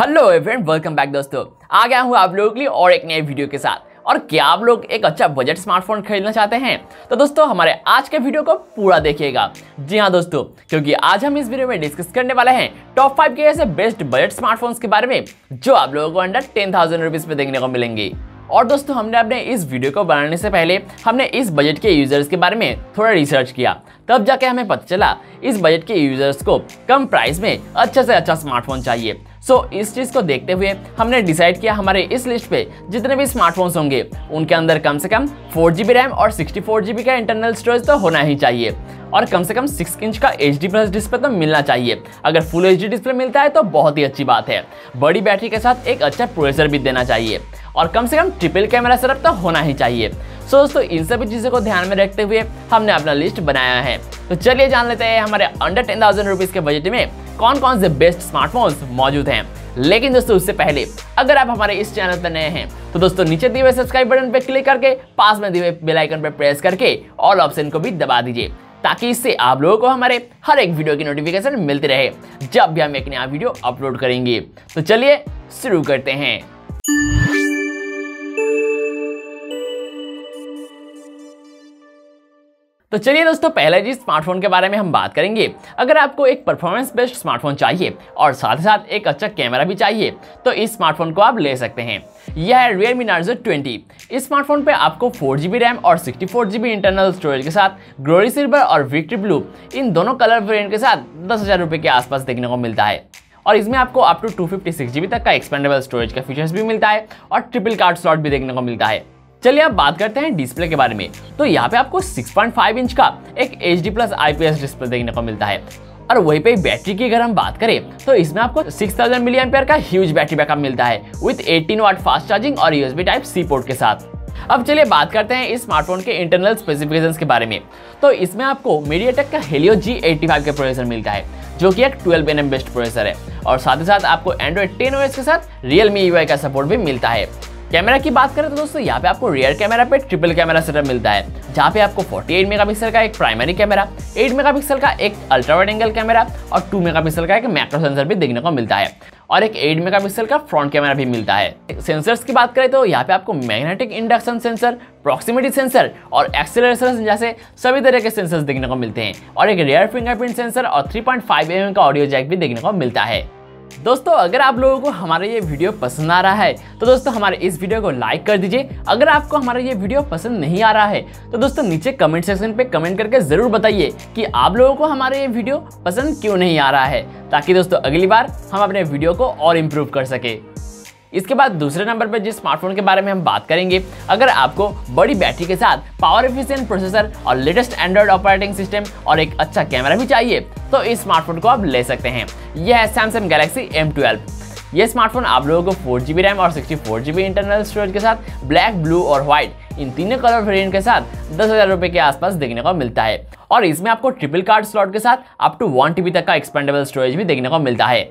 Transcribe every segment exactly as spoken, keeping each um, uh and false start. Hello everyone, welcome back दोस्तों। आ गया हूँ आप लोगों के लिए और एक नए वीडियो के साथ। और क्या आप लोग एक अच्छा बजट स्मार्टफोन खरीदना चाहते हैं? तो दोस्तों हमारे आज के वीडियो को पूरा देखिएगा। जी हाँ दोस्तों, क्योंकि आज हम इस वीडियो में डिस्कस करने वाले हैं टॉप फाइव के ऐसे बेस्ट बजट स्मार्टफोन्स के बारे में जो आप लोगों को अंडर टेन थाउजेंड रुपीज में देखने को मिलेंगे। और दोस्तों हमने अपने इस वीडियो को बनाने से पहले हमने इस बजट के यूजर्स के बारे में थोड़ा रिसर्च किया, तब जाके हमें पता चला इस बजट के यूजर्स को कम प्राइस में अच्छे से अच्छा स्मार्टफोन चाहिए। सो so, इस चीज़ को देखते हुए हमने डिसाइड किया हमारे इस लिस्ट पे जितने भी स्मार्टफोन्स होंगे उनके अंदर कम से कम फोर जी बी रैम और सिक्सटी फोर जी बी का इंटरनल स्टोरेज तो होना ही चाहिए, और कम से कम सिक्स इंच का एच डी प्लस डिस्प्ले तो मिलना चाहिए। अगर फुल एच डी डिस्प्ले मिलता है तो बहुत ही अच्छी बात है। बड़ी बैटरी के साथ एक अच्छा प्रोसेसर भी देना चाहिए, और कम से कम ट्रिपल कैमरा सेटअप तो होना ही चाहिए। सो दोस्तों इन सभी चीज़ों को ध्यान में रखते हुए हमने अपना लिस्ट बनाया है। तो चलिए जान लेते हैं हमारे अंडर टेन थाउजेंड रुपीज़ के बजट में कौन कौन से बेस्ट स्मार्टफोन्स मौजूद हैं। लेकिन दोस्तों उससे पहले अगर आप हमारे इस चैनल पर नए हैं तो दोस्तों नीचे दिए हुए सब्सक्राइब बटन पर क्लिक करके पास में दिए हुए बेल आइकन पर प्रेस करके ऑल ऑप्शन को भी दबा दीजिए, ताकि इससे आप लोगों को हमारे हर एक वीडियो की नोटिफिकेशन मिलती रहे जब भी हम एक नया वीडियो अपलोड करेंगे। तो चलिए शुरू करते हैं। तो चलिए दोस्तों पहले जिस स्मार्टफोन के बारे में हम बात करेंगे, अगर आपको एक परफॉर्मेंस बेस्ड स्मार्टफोन चाहिए और साथ ही साथ एक अच्छा कैमरा भी चाहिए तो इस स्मार्टफोन को आप ले सकते हैं। यह है Realme Narzo ट्वेंटी। इस स्मार्टफोन पे आपको फोर जी बी रैम और sixty four G B internal storage के साथ ग्लोरी सिल्वर और विक्ट्री ब्लू इन दोनों कलर वेरिएंट के साथ दस हज़ार रुपये के आसपास देखने को मिलता है। और इसमें आपको up to two fifty six G B तक का एक्सपेंडेबल स्टोरेज का फीचर्स भी मिलता है और ट्रिपल कार्ड स्लॉट भी देखने को मिलता है। चलिए अब बात करते हैं डिस्प्ले के बारे में। तो यहाँ पे आपको सिक्स पॉइंट फाइव इंच का एक H D plus I P S display देखने को मिलता है। और वहीं पे बैटरी की अगर हम बात करें तो इसमें आपको सिक्स थाउजेंड मिली एम्पियर का ह्यूज बैटरी बैकअप मिलता है with eighteen watt fast charging और यूएसबी टाइप सी पोर्ट के साथ। अब चलिए बात करते हैं इस स्मार्टफोन के इंटरनल स्पेसिफिकेशंस के बारे में। तो इसमें आपको मीडियाटेक का हेलियो जी एटी फाइव का प्रोसेसर मिलता है जो कि एक ट्वेल्व एनएम बेस्ड प्रोसेसर है, और साथ ही साथ आपको एंड्रॉइड टेन ओएस के साथ रियलमी यूआई का सपोर्ट भी मिलता है। कैमरा की बात करें तो दोस्तों यहाँ पे आपको रियर कैमरा पे ट्रिपल कैमरा सेटअप मिलता है, जहाँ पे आपको फोर्टी एट मेगापिक्सल का एक प्राइमरी कैमरा, एट मेगापिक्सल का एक अल्ट्रा वाइड एंगल कैमरा और टू मेगापिक्सल का एक मैक्रो सेंसर भी देखने को मिलता है, और एक एट मेगापिक्सल का फ्रंट कैमरा भी मिलता है। सेंसर्स की बात करें तो यहाँ पे आपको magnetic induction sensor, proximity sensor और एक्सेलरेशन जैसे सभी तरह के सेंसर्स देखने को मिलते हैं, और एक रियर फिंगरप्रिंट सेंसर और three point five M M का ऑडियो जैक भी देखने को मिलता है। दोस्तों अगर आप लोगों को हमारा ये वीडियो पसंद आ रहा है तो दोस्तों हमारे इस वीडियो को लाइक कर दीजिए। अगर आपको हमारा ये वीडियो पसंद नहीं आ रहा है तो दोस्तों नीचे कमेंट सेक्शन पे कमेंट करके ज़रूर बताइए कि आप लोगों को हमारा ये वीडियो पसंद क्यों नहीं आ रहा है, ताकि दोस्तों अगली बार हम अपने वीडियो को और इम्प्रूव कर सके। इसके बाद दूसरे नंबर पर जिस स्मार्टफोन के बारे में हम बात करेंगे, अगर आपको बड़ी बैटरी के साथ पावर एफिशिएंट प्रोसेसर और लेटेस्ट एंड्रॉयड ऑपरेटिंग सिस्टम और एक अच्छा कैमरा भी चाहिए तो इस स्मार्टफोन को आप ले सकते हैं। यह है सैमसंग गैलेक्सी एम ट्वेल्व। यह स्मार्टफोन आप लोगों को फोर जी बी रैम और sixty four G B internal storage के साथ ब्लैक, ब्लू और व्हाइट इन तीनों कलर वेरिएंट के साथ दस हज़ार रुपये के आसपास देखने को मिलता है, और इसमें आपको ट्रिपल कार्ड स्लॉट के साथ up to one T B तक का एक्सपेंडेबल स्टोरेज भी देखने को मिलता है।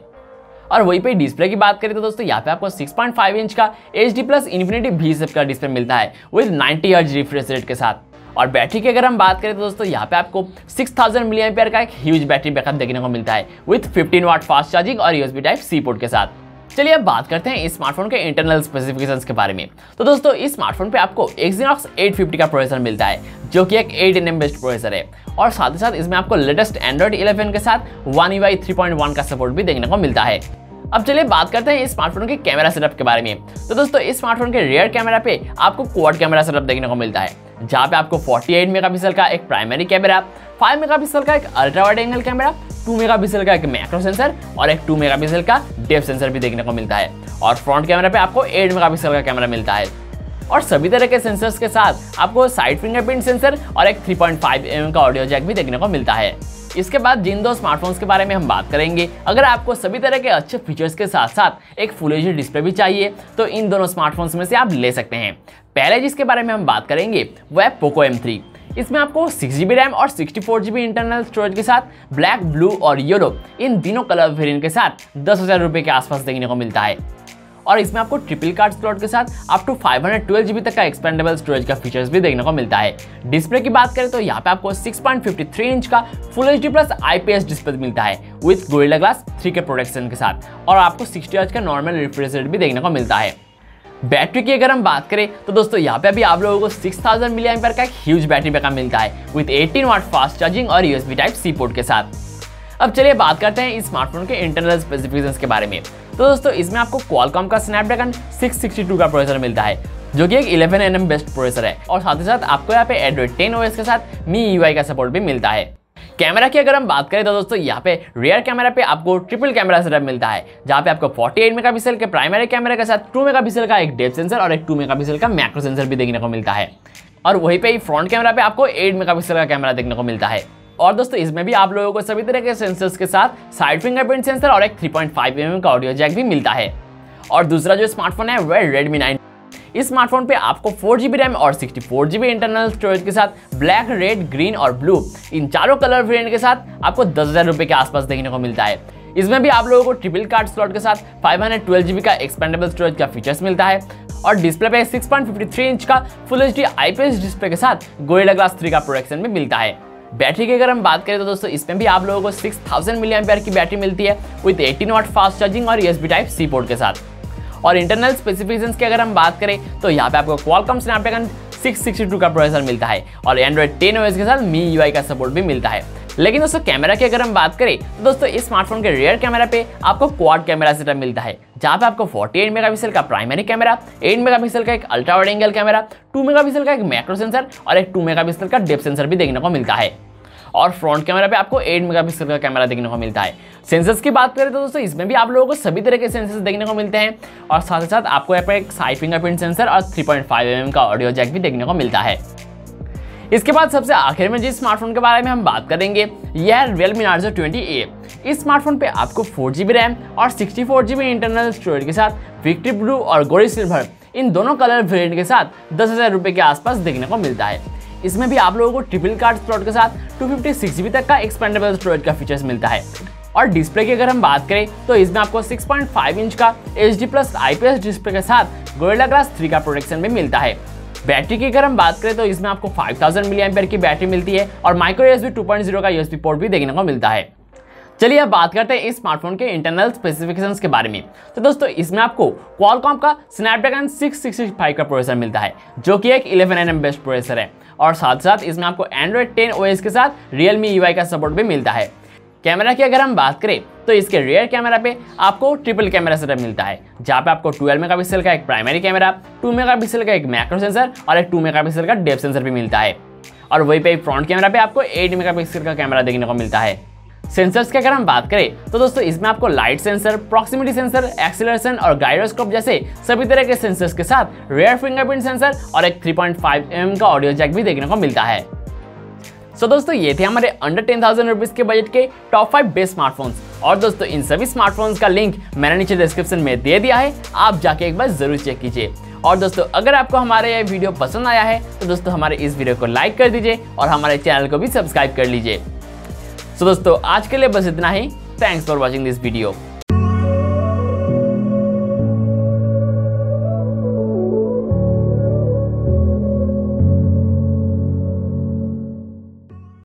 और वहीं पे डिस्प्ले की बात करें तो दोस्तों यहाँ पे आपको सिक्स पॉइंट फाइव इंच का H D plus infinity V shape का डिस्प्ले मिलता है with ninety hertz refresh rate के साथ। और बैटरी की अगर हम बात करें तो दोस्तों यहाँ पे आपको सिक्स थाउजेंड मिली एम्पियर का एक ह्यूज बैटरी बैकअप देखने को मिलता है with fifteen watt fast charging और यूएसबी टाइप सी पोर्ट के साथ। चलिए अब बात करते हैं इस स्मार्टफोन के इंटरनल स्पेसिफिकेशंस के बारे में। तो दोस्तों इस स्मार्टफोन पे आपको एक्जीनॉक्स एट फिफ्टी का प्रोसेसर मिलता है जो कि एक एट एनएम बेस्ड प्रोसेसर है, और साथ ही साथ इसमें आपको लेटेस्ट एंड्रॉइड इलेवन के साथ One UI three point one का सपोर्ट भी देखने को मिलता है। अब चलिए बात करते हैं इस स्मार्टफोन के कैमरा सेटअप के बारे में। तो दोस्तों इस स्मार्टफोन के रियर कैमरा पे आपको क्वाड कैमरा सेटअप देखने को मिलता है, जहाँ पे आपको फोर्टी एट मेगापिक्सल का एक प्राइमरी कैमरा, फाइव मेगापिक्सल का एक ultra wide angle camera, two megapixel का एक मैक्रो सेंसर और एक टू मेगापिक्सल का डेप्थ सेंसर भी देखने को मिलता है, और फ्रंट कैमरा पे आपको एट मेगापिक्सल का कैमरा मिलता है। और सभी तरह के सेंसर्स के साथ आपको साइड फिंगरप्रिंट सेंसर और एक three point five M M का ऑडियो जैक भी देखने को मिलता है। इसके बाद जिन दो स्मार्टफोन्स के बारे में हम बात करेंगे, अगर आपको सभी तरह के अच्छे फीचर्स के साथ साथ एक फुल एच डी डिस्प्ले भी चाहिए तो इन दोनों स्मार्टफोन्स में से आप ले सकते हैं। पहले जिसके बारे में हम बात करेंगे वह है पोको एम थ्री। इसमें आपको सिक्स जी बी रैम और sixty four G B internal storage के साथ ब्लैक, ब्लू और येलो इन तीनों कलर वेरिएंट के साथ दस हज़ार रुपये के आसपास देखने को मिलता है, और इसमें आपको ट्रिपल कार्ड स्लॉट के साथ up to five hundred twelve GB तक का एक्सपेंडेबल स्टोरेज का फीचर्स भी देखने को मिलता है। डिस्प्ले की बात करें तो यहाँ पे आपको six point fifty three inch का full HD plus IPS display मिलता है विद गोरिल्ला ग्लास थ्री के प्रोटेक्शन के साथ, और आपको सिक्सटी हर्ट्ज का नॉर्मल रिफ्रेश रेट भी देखने को मिलता है। बैटरी की अगर हम बात करें तो दोस्तों यहाँ पे अभी आप लोगों को सिक्स थाउजेंड मिलीएम्पेयर का एक ह्यूज बैटरी बैकअप मिलता है with eighteen watt fast charging और यूएसबी टाइप सी पोर्ट के साथ। अब चलिए बात करते हैं इस स्मार्टफोन के इंटरनल स्पेसिफिकेशंस के बारे में। तो दोस्तों इसमें आपको क्वालकॉम का स्नैपड्रैगन सिक्स सिक्सटी टू का प्रोसेसर मिलता है जो कि एक इलेवन एनएम बेस्ट प्रोसेसर है, और साथ ही साथ आपको यहाँ पे एंड्रॉइड टेन ओ एस के साथ मी यूआई का सपोर्ट भी मिलता है। कैमरा की अगर हम बात करें तो दोस्तों यहाँ पे रियर कैमरा पे आपको ट्रिपल कैमरा सेटअप मिलता है, जहाँ पे आपको फोर्टी एट मेगापिक्सल के प्राइमरी कैमरा के साथ टू मेगापिक्सल का एक डेप्थ सेंसर और एक टू मेगापिक्सल का मैक्रो सेंसर भी देखने को मिलता है, और वहीं पे फ्रंट कैमरा पे आपको एट मेगापिक्सल का कैमरा देखने को मिलता है। और दोस्तों इसमें भी आप लोगों को सभी तरह के सेंसर्स के साथ साइड फिंगरप्रिंट सेंसर और एक three point five M M का ऑडियो जैक भी मिलता है। और दूसरा जो स्मार्टफोन है वह रेडमी नाइन। इस स्मार्टफोन पे आपको फोर जीबी रैम और sixty four GB internal storage के साथ ब्लैक, रेड, ग्रीन और ब्लू इन चारों कलर वेरिएंट के साथ आपको दस हजार रुपये के आसपास देखने को मिलता है। इसमें भी आप लोगों को ट्रिपल कार्ड स्लॉट के साथ फाइव हंड्रेड ट्वेल्व जीबी का एक्सपेंडेबल स्टोरेज का फीचर्स मिलता है, और डिस्प्ले पे six point fifty three inch का फुल एचडी आईपीएस डिस्प्ले के साथ गोरिल्ला ग्लास थ्री का प्रोटेक्शन भी मिलता है। बैटरी की अगर हम बात करें तो दोस्तों इसमें भी आप लोगों को सिक्स थाउजेंड मिलीएम्पेयर की बैटरी मिलती है with eighteen watt fast charging और यूएसबी टाइप सी पोर्ट के साथ। और इंटरनल स्पेसिफिकेशंस की अगर हम बात करें तो यहाँ पे आपको Qualcomm Snapdragon six sixty two का प्रोसेसर मिलता है और एंड्रॉइड टेन ओ एस के साथ मी यूआई का सपोर्ट भी मिलता है। लेकिन दोस्तों कैमरा की अगर हम बात करें तो दोस्तों इस स्मार्टफोन के रियर कैमरा पे आपको क्वाड कैमरा सेटअप मिलता है, जहाँ पे आपको फोर्टी एट मेगापिक्सल का प्राइमरी कैमरा, एट मेगापिक्सल का एक ultra wide angle camera, two megapixel का एक मैक्रो सेंसर और एक टू मेगापिक्सल का डेप्थ सेंसर भी देखने को मिलता है, और फ्रंट कैमरा पे आपको एट मेगापिक्सल का कैमरा देखने को मिलता है। सेंसर्स की बात करें तो दोस्तों इसमें भी आप लोगों को सभी तरह के सेंसर्स देखने को मिलते हैं, और साथ ही साथ आपको यहाँ पर एक साइड फिंगरप्रिंट सेंसर और three point five M M का ऑडियो जैक भी देखने को मिलता है। इसके बाद सबसे आखिर में जिस स्मार्टफोन के बारे में हम बात करेंगे यह है Realme Narzo ट्वेंटी ए। इस स्मार्टफोन पे आपको फोर जीबी रैम और sixty four GB internal storage के साथ विक्ट्री ब्लू और गोरी सिल्वर इन दोनों कलर वेरिएंट के साथ दस हजार रुपये के आसपास देखने को मिलता है। इसमें भी आप लोगों को ट्रिपल कार्ड स्लॉट के साथ टू फिफ्टी सिक्स जीबी तक का एक्सपेंडेबल स्टोरेज का फीचर्स मिलता है, और डिस्प्ले की अगर हम बात करें तो इसमें आपको सिक्स पॉइंट फाइव इंच का एचडी प्लस आईपीएस डिस्प्ले के साथ गोरिल्ला ग्लास थ्री का प्रोटेक्शन भी मिलता है। बैटरी की अगर हम बात करें तो इसमें आपको फाइव थाउजेंड मिलीएम्पेयर की बैटरी मिलती है और micro USB two point zero का यूएसबी पोर्ट भी देखने को मिलता है। चलिए अब बात करते हैं इस स्मार्टफोन के इंटरनल स्पेसिफिकेशंस के बारे में। तो दोस्तों इसमें आपको क्वालकॉम का स्नैपड्रैगन सिक्स सिक्सटी फाइव का प्रोसेसर मिलता है जो कि एक इलेवन एनएम बेस्ट प्रोसेसर है, और साथ साथ इसमें आपको एंड्रॉइड टेन ओ एस के साथ रियलमी यूआई का सपोर्ट भी मिलता है। कैमरा की अगर हम बात करें तो इसके रियर कैमरा पे आपको ट्रिपल कैमरा सेटअप मिलता है, जहाँ पे आपको ट्वेल्व मेगापिक्सल का एक प्राइमरी कैमरा, टू मेगापिक्सल का एक मैक्रो सेंसर और एक टू मेगापिक्सल का डेप्थ सेंसर भी मिलता है, और वहीं पे फ्रंट कैमरा पे आपको एट मेगापिक्सल का कैमरा देखने को मिलता है। सेंसर्स की अगर हम बात करें तो दोस्तों इसमें आपको light sensor, proximity sensor, acceleration और गायरोस्कोप जैसे सभी तरह के सेंसर्स के साथ रियर फिंगरप्रिंट सेंसर और एक three point five M M का ऑडियो जैक भी देखने को मिलता है। सो दोस्तों ये थे हमारे अंडर टेन थाउजेंड रुपीज़ के बजट के टॉप फाइव बेस्ट स्मार्टफोन्स, और दोस्तों इन सभी स्मार्टफोन्स का लिंक मैंने नीचे डिस्क्रिप्शन में दे दिया है, आप जाके एक बार ज़रूर चेक कीजिए। और दोस्तों अगर आपको हमारा यह वीडियो पसंद आया है तो दोस्तों हमारे इस वीडियो को लाइक कर दीजिए और हमारे चैनल को भी सब्सक्राइब कर लीजिए। सो दोस्तों आज के लिए बस इतना ही। Thanks for watching this video.